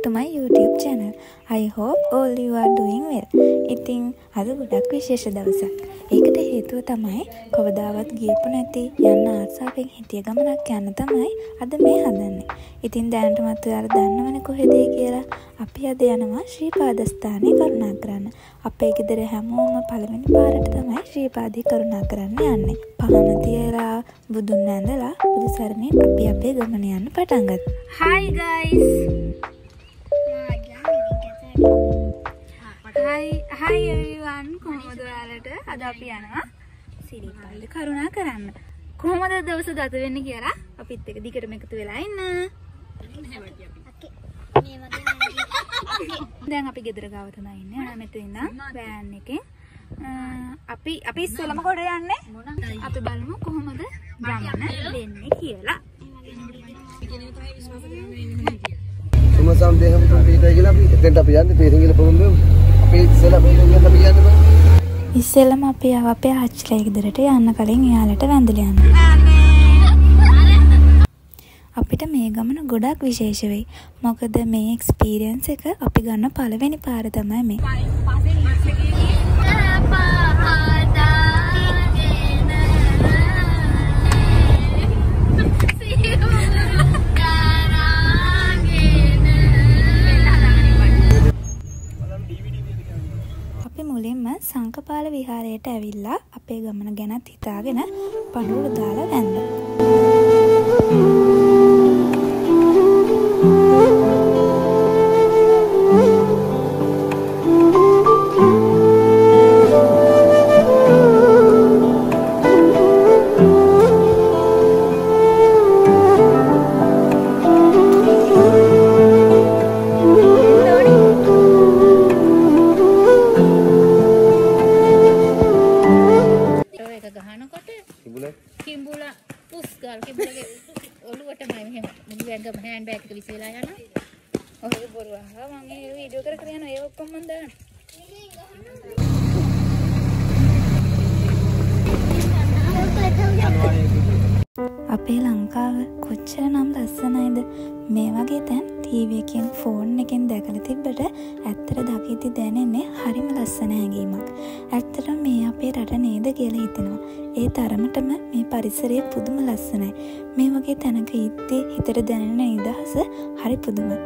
back to my YouTube channel. I hope all you are doing well. ඉතින් අද ගොඩක් විශේෂ දවසක්. ඒකට හේතුව තමයි කවදාවත් ගියපු නැති යන්න ආසාවෙන් හිටිය ගමනක් යන්න තමයි අද මේ හදන්නේ. ඉතින් දැනටමත් ඔයාලා දන්නවනේ කොහෙද කියලා. අපි අද යනවා ශ්‍රී පාදස්ථානයේ කරුණාකරන්න. අපේ ගෙදර හැමෝම පළවෙනි පාරට තමයි ශ්‍රී පාදේ කරුණාකරන්න යන්නේ. පහන තියලා බුදුන් ඇඳලා බුදු සරණේ අපි අපේ ගමන යන්න පටන් ගත්තා. Hi guys. Hi everyone. කොහොමද ඔයාලට අද අපි යනවා ශ්‍රී පාදේ කරුණාකරන්න. කොහොමද දවස ගත වෙන්නේ කියලා අපිත් එක්ක දිගටම එකතු වෙලා ඉන්න. දැන් අපි ගෙදර ගාව තමයි ඉන්නේ. මෙතන ඉඳන් වෑන් එකෙන් අපි ඉස්සෙල්ලම ගොඩ යන්නේ. අපි බලමු කොහොමද ගමන වෙන්නේ කියලා. තුම සම්දේහම පිටයි කියලා අපි එතෙන්ට අපි යන්නේ පේරින්ගල පොම්බේ. අපි ඉස්සෙල්ලම පේරින්ගල අපි යන්නේ. ඉස්සෙල්ලම අපි ආව අපේ ආච්චිලා ගෙදරට යන්න කලින් එයාලට වැඳලා යනවා. අපිට මේ ගමන ගොඩක් විශේෂ වෙයි. මොකද මේ එක්ස්පීරියන්ස් එක අපි ගන්න පළවෙනි පාර තමයි මේ. අපි මුලින්ම සංකපාල විහාරයට ඇවිල්ලා අපේ ගමන ගැනත් හිතාගෙන පඳුරු දාලා වැන්දා. අපේ ලංකාව කොච්චර නම් ලස්සනයිද. මේ වගේ තැන් ටීවී එකෙන් ෆෝන් එකෙන් දැකලා තිබ්බට ඇත්තට දකිද්දි දැනෙන්නේ හරිම ලස්සන හැඟීමක්. ඇත්තටම මේ අපේ රට නේද කියලා හිතෙනවා. ඒ තරමටම මේ පරිසරය පුදුම ලස්සනයි. මේ වගේ තැනක ඉද්දී හිතට දැනෙන නිදහස හරි පුදුමයි.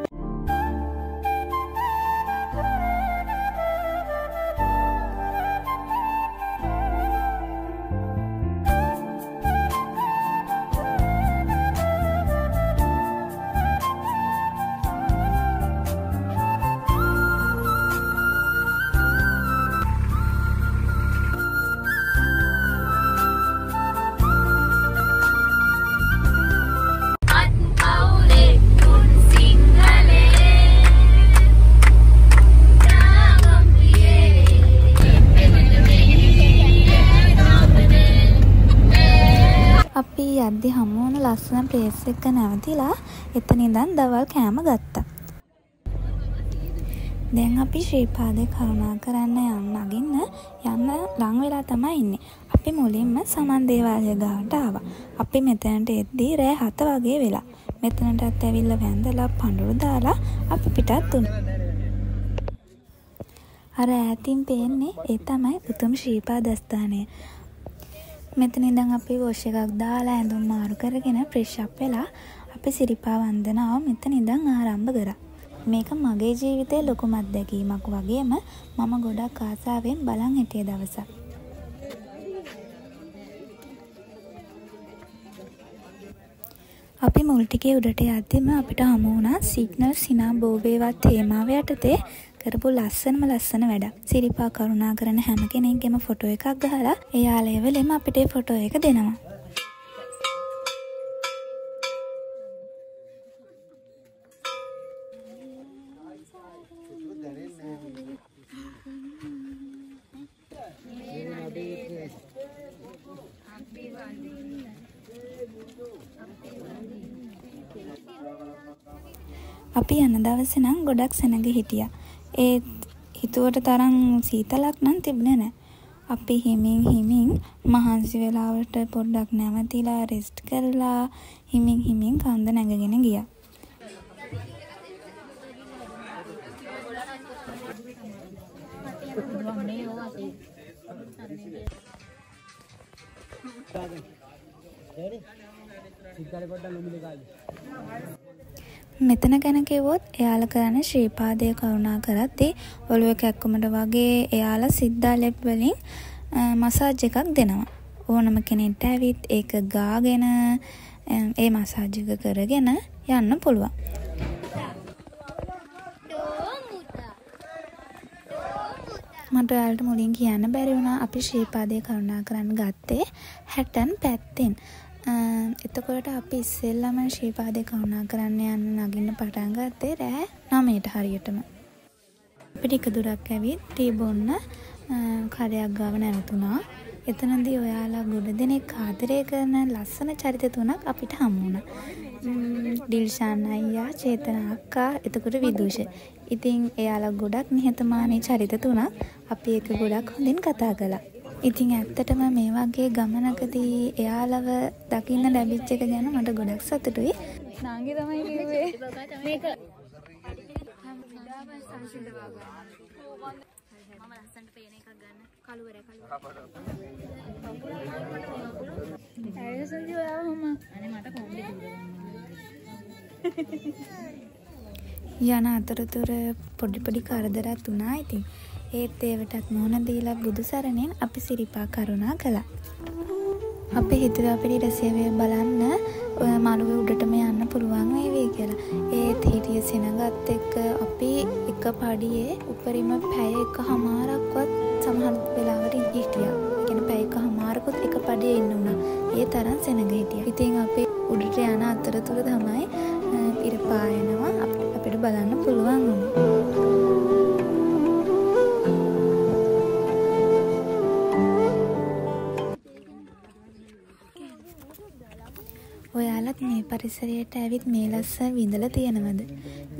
අද්දි හමුවන ලස්සන ප්ලේස් එක නැවතිලා එතන ඉඳන් දවල් කෑම ගත්තා. දැන් අපි ශ්‍රී පාදේ කරුණාකරන්න යන්න අගින්න යන්න ලඟ වෙලා තමයි ඉන්නේ. අපි මුලින්ම සමන් දේවාලය ගාවට ආවා. අපි මෙතනට එද්දී රෑ 7 වගේ වෙලා. මෙතනටත් ඇවිල්ලා වැඳලා පඳුරු දාලා අපි පිටත් වුණා. අර ඈතින් පේන්නේ ඒ තමයි උතුම් ශ්‍රී පාදස්ථානය. මෙතන ඉඳන් අපි වොෂ් එකක් දාලා ඇඳුම් මාරු කරගෙන ෆ්‍රෙෂ් අප් වෙලා අපි සිරිපා වන්දනාව මෙතන ඉඳන් ආරම්භ කරා. මේක මගේ ජීවිතේ ලොකුම අත්දැකීමක් වගේම මම ගොඩක් ආසාවෙන් බලන් හිටිය දවසක්. අපි මුල් ටිකේ උඩට යද්දිම අපිට හමු වුණා සිග්නල් සිනා බෝවේවත් තේමාව යටතේ කරපු ලස්සන වැඩක්. සිරිපා කරුණා කරන හැම කෙනෙක්ගේම ෆොටෝ එකක් ගහලා එයාලා එවලෙම අපිට ෆොටෝ එක දෙනවා. අපි යන දවසේ නම් ගොඩක් සෙනඟ හිටියා. ඒත් හිතුවට තරම් සීතලක් නම් තිබුණේ නැහැ. අපි හිමින් මහන්සි වෙලාවට පොඩ්ඩක් නැවතිලා රෙස්ට් කරලා හිමින් කන්ද නැගගෙන ගියා. මෙතන ගැන කිව්වොත් එයාලා කරන්නේ ශ්‍රීපාදයේ කරුණා කරත් ඒ ඔළුව කැක්කුමට වගේ එයාලා සිද්ධා ලෙප් වලින් මසාජ් එකක් දෙනවා. ඕනම කෙනෙක්ට ඇවිත් ඒක ගාගෙන ඒ මසාජ් එක කරගෙන යන්න පුළුවන්. මට ඔයාලට මුලින් කියන්න බැරි වුණා අපි ශ්‍රීපාදයේ කරුණා කරන්න ගත්තේ හැටන් පැත්තෙන්. එතකොට අපි ඉස්සෙල්ලාම ශ්‍රීපාදේ කරුණා කරන්න යන්න නගින්න පටන් ගත්තේ රෑ 9ට හරියටම. අපි ටික දුරක් ඇවිත් ටී බොන්න කඩයක් ගාව නැවතුණා. එතනදී ඔයාලා ගොඩ දෙනෙක් ආදරය කරන ලස්සන චරිත තුනක් අපිට හමු වුණා. ඩිල්ෂාන් අයියා, චේතන අක්කා, එතකොට විදුෂ. ඉතින් එයාලා ගොඩක් නිහතමානී චරිත තුනක් අපි එක ගොඩක් හොඳින් කතා කළා. ඉතින් ඇත්තටම මේ වගේ ගමනකදී එයාලව දකින්න ලැබිච්ච එක ගැන මට ගොඩක් සතුටුයි. නාංගි තමයි කිව්වේ මේක. මම ලස්සනට පේන එකක් ගන්න. කළුවරයි. ඇයි සංජි ඔයාවම? අනේ මට කොම්බි දුන්නා. යන අතරතුර පොඩි කරදරයක් වුණා ඉතින්. ඒත් ඒවටත් මොහොන දීලා බුදු සරණෙන් අපි සිරිපා කරුණා කළා. අපි හිතුවා අපිට රසයවේ බලන්න මනුවේ උඩටම යන්න පුළුවන් වෙයි කියලා. ඒත් හිටිය සෙනඟත් එක්ක අපි එක පඩියේ උඩරිම පැය එකමාරක්වත් සමහර වෙලාවට හිටියා. ඒ කියන්නේ පැය එකමාරකුත් එක පඩියේ ඉන්න උනා. ඒ තරම් සෙනඟ හිටියා. ඉතින් අපි උඩට යන අතරතුර තමයි ඉර පායනවා අපිට බලන්න පුළුවන් වුණා. ඔයාලත් මේ පරිසරයට ඇවිත් මේ ලස්ස විඳලා තියෙනවද?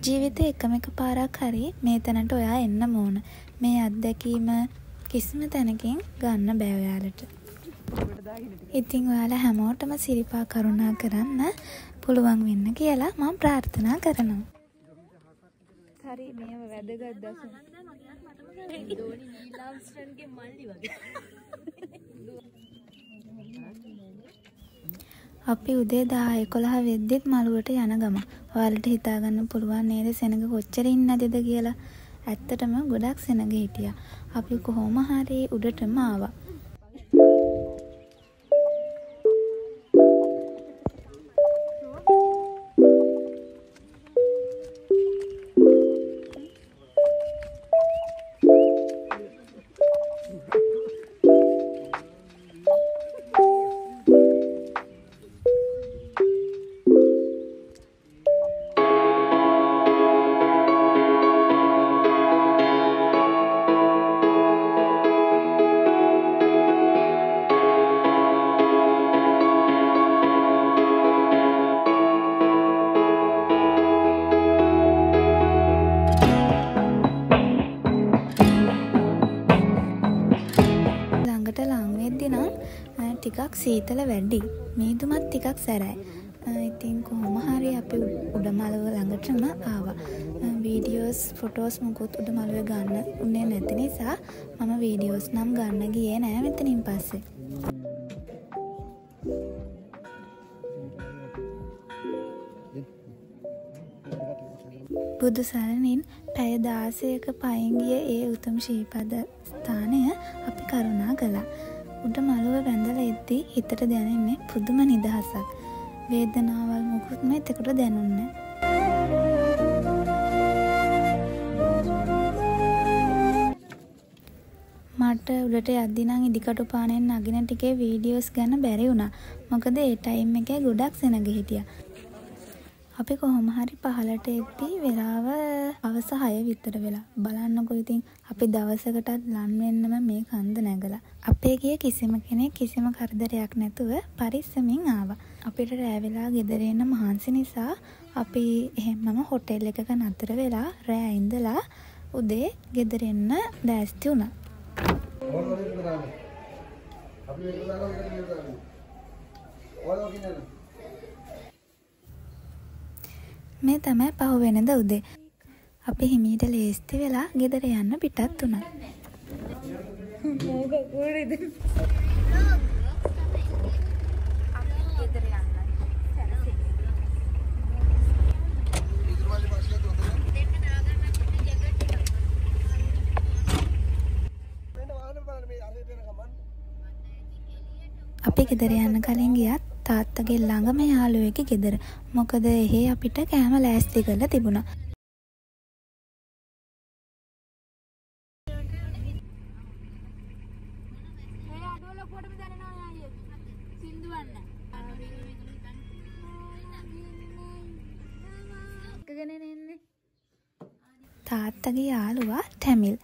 ජීවිතේ එකම එක පාරක් හරි මේ තැනට ඔයා එන්න ඕන. මේ අත්දැකීම කිසිම තැනකින් ගන්න බෑ ඔයාලට. ඉතින් ඔයාලා හැමෝටම සිරිපා කරුණා කරන්න පුළුවන් වෙන්න කියලා මම ප්‍රාර්ථනා කරනවා. හරි මේව වැදගත් දසුන. දෝනි නීලාම්ස්ටන්ගේ මල්ලි වගේ. අපි උදේ 10:11 වෙද්දිත් මළුවට යන ගම. ඔයාලට හිතා ගන්න පුළුවන් නේද සෙනඟ කොච්චර ඉන්නදද කියලා. ඇත්තටම ගොඩක් සෙනඟ හිටියා. අපි කොහොම හරි උඩටම ආවා. ටිකක් සීතල වැඩි. මීදුමත් ටිකක් සැරයි. ඉතින් කොහොම හරි අපි උඩමළුව ළඟටම ආවා. වීඩියෝස්, ෆොටෝස් මොකුත් උඩමළුවේ ගන්න උනේ නැති නිසා මම වීඩියෝස් නම් ගන්න ගියේ නෑ මෙතනින් පස්සේ. බුදු සරණින් පැය 16ක පයින් ගිය ඒ උතුම් ශ්‍රීපද ස්ථානය අපි කරුණා කළා. උඩ මළුව වැඳලා ඉද්දී හිතට දැනෙන්නේ පුදුම නිදහසක්. වේදනාවල් මොකුත්ම එතකොට දැනුන්නේ නැහැ. මට උඩට යද්දී නම් ඉදිකටු පානෙන් නගින ටිකේ වීඩියෝස් ගන්න බැරි වුණා. මොකද ඒ ටයිම් එකේ ගොඩක් සෙනඟ හිටියා. අපි කොහොම හරි පහලට එද්දී වෙලාව අවස 6 විතර වෙලා. බලන්නකෝ ඉතින් අපි දවසකටත් ලන් වෙන්නම මේ කන්ද නැගලා. අපේ ගිය කිසිම කෙනෙක් කිසිම කරදරයක් නැතුව පරිස්සමින් ආවා. අපිට රෑ වෙලා ගෙදර එන්න මහන්සි නිසා අපි එහෙමම හොටෙල් එකක නතර වෙලා රෑ ඉඳලා උදේ ගෙදර එන්න දැස්ති වුණා. මේ තමයි පහුවෙනද උදේ. අපි හිමීට ලේස්ති වෙලා ගෙදර යන්න පිටත් වුණා. Moga kuridu. Api ගෙදර යන්න කලින් ගියත් තාත්තගේ ළඟම යාළුවෙක්ගේ ගෙදර. මොකද එහෙ අපිට කෑම ලෑස්ති කරලා තිබුණා. තාත්තගේ යාළුවා තැමිල්.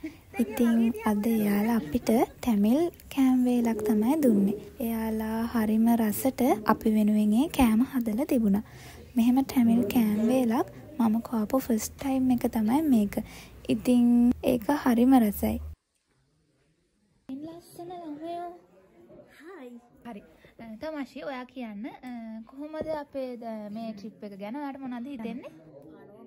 ඉතින් අද එයාලා අපිට තැමිල් කෑම වේලක් තමයි දුන්නේ. එයාලා හරිම රසට අපි වෙනුවෙන් ඒ කෑම හදලා තිබුණා. මෙහෙම තැමිල් කෑම වේලක් මම කවපු ෆස්ට් ටයිම් එක තමයි මේක. ඉතින් ඒක හරිම රසයි. ලස්සන ළමයෝ. හයි. හරි. තමාෂි ඔයා කියන්න කොහොමද අපේ මේ ට්‍රිප් එක ගැන ඔයාට මොනවද හිතෙන්නේ?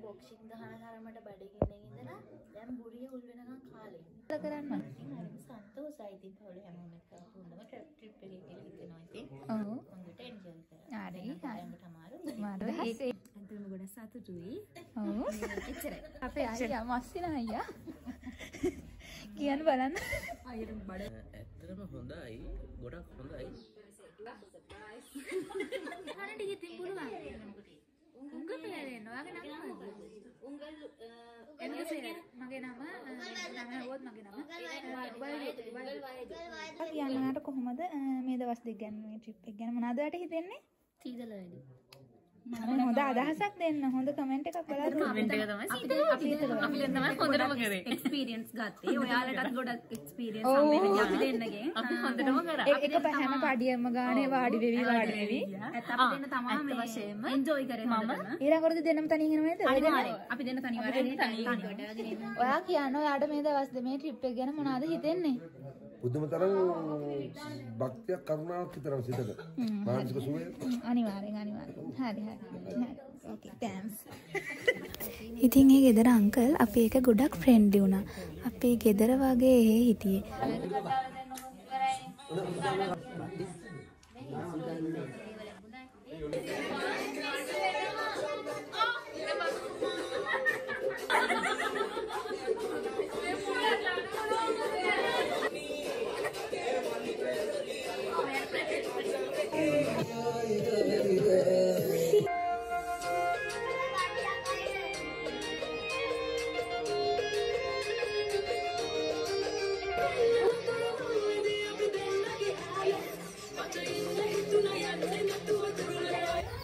බොක්සින් දහන තරමට බඩගින්න ඉඳලා දැන් බුරිය උල් වෙනකන් කාලේ ඉඳලා කරන්නේ. ඉතින් හරිම සන්තෝෂයි. ඉතින් පොළ හැමෝම එක හොඳම ට්‍රිප් එකක් කියලා හිතනවා. ඉතින් හොඳට එන්ජොයි කරා. හරි. හරියට අමාරු. මාරු ඒක අන්තිම ගොඩ සතුටුයි. ඔව්. එච්චරයි. අපේ අයියා මස්සින අයියා කියන්න බලන්න. අයියට බඩ ඇත්තටම හොඳයි. ගොඩක් හොඳයි. හරියට ඉතින් පුළුවන්. Unggul pelajaran, orang yang nama apa? Unggul, enggak sih kan? Makai nama buat makai nama. Unggul. Tapi yang mana aku cuma ada, meja was degan, trip degan. Mana ada ada hidup ni? Tiada lagi. Mana ada ada hasak degan, mana ada komen teka pelajar. Komen teka tu masih. Api lihat nama, kau dah makai experience gati. Orang ada goda experience. Oh, api lihat lagi. Api kau dah makai. Eka paham apa dia magane, wadi baby, wadi baby. Tapi dia nama kami masih enjoy kerana mama. Ira korang tu jenam tani kerana itu. Apa jenam tani kerana? Orang kiano, ada meja was demi trip kerana mana ada hidup ni. Udahmu tarang baktiya karuna kita ramai siapa? Mana sih kesuwe? Ani mari. Hari. Okay, thanks. Ini ni kita ada uncle, api eka godak friend dia na, api kita ada waga he hiti.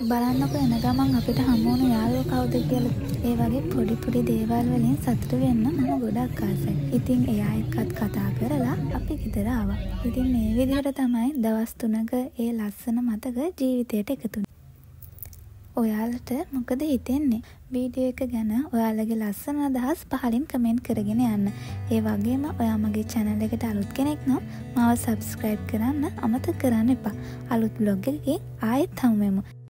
බලන්නකො එන ගමන් අපිට හම්බුණු යාළුවෝ කවුද කියලා. ඒ වගේ පොඩි දේවල් වලින් සතුටු වෙන්න මම ගොඩක් ආසයි. ඉතින් එයා එක්කත් කතා කරලා අපි ගෙදර ආවා. ඉතින් මේ විදිහට තමයි දවස් 3ක ඒ ලස්සන මතක ජීවිතයට එකතු වුනේ. ඔයාලට මොකද හිතෙන්නේ? වීඩියෝ එක ගැන ඔයාලගේ ලස්සන අදහස් පහලින් කමෙන්ට් කරගෙන යන්න. ඒ වගේම ඔයා මගේ channel එකට අලුත් කෙනෙක් නම් මාව subscribe කරන්න අමතක කරන්න එපා. අලුත් vlog එකකින් ආයෙත් හමු වෙමු.